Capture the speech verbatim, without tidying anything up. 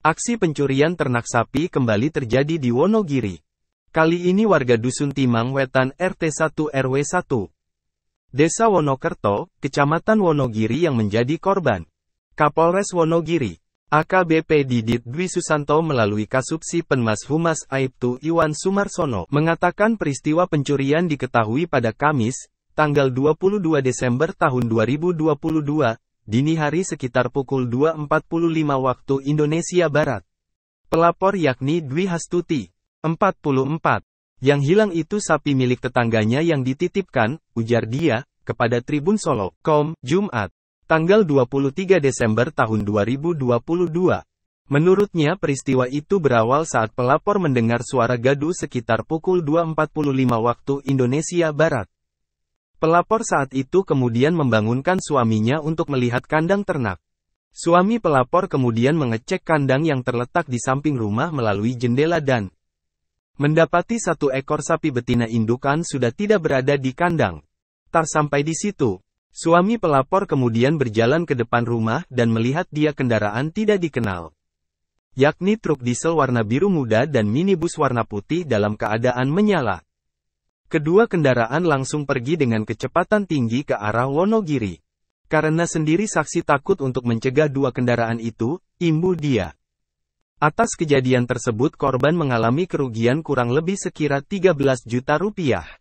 Aksi pencurian ternak sapi kembali terjadi di Wonogiri. Kali ini warga Dusun Timang Wetan R T satu R W satu, Desa Wonokerto, Kecamatan Wonogiri yang menjadi korban. Kapolres Wonogiri, A K B P Dydit Dwi Susanto melalui Kasubsi Penmas Humas Aiptu Iwan Sumarsono mengatakan peristiwa pencurian diketahui pada Kamis, tanggal dua puluh dua Desember tahun dua ribu dua puluh dua, dini hari sekitar pukul dua empat puluh lima waktu Indonesia Barat. Pelapor yakni Dwi Hastuti, empat puluh empat, yang hilang itu sapi milik tetangganya yang dititipkan, ujar dia, kepada Tribun Solo dot com, Jumat, tanggal dua puluh tiga Desember tahun dua ribu dua puluh dua. Menurutnya peristiwa itu berawal saat pelapor mendengar suara gaduh sekitar pukul dua empat puluh lima waktu Indonesia Barat. Pelapor saat itu kemudian membangunkan suaminya untuk melihat kandang ternak. Suami pelapor kemudian mengecek kandang yang terletak di samping rumah melalui jendela dan mendapati satu ekor sapi betina indukan sudah tidak berada di kandang. Tak sampai di situ, suami pelapor kemudian berjalan ke depan rumah dan melihat dia kendaraan tidak dikenal, yakni truk diesel warna biru muda dan minibus warna putih dalam keadaan menyala. Kedua kendaraan langsung pergi dengan kecepatan tinggi ke arah Wonogiri. Karena sendiri saksi takut untuk mencegah dua kendaraan itu, imbu dia. Atas kejadian tersebut korban mengalami kerugian kurang lebih sekira tiga belas juta rupiah.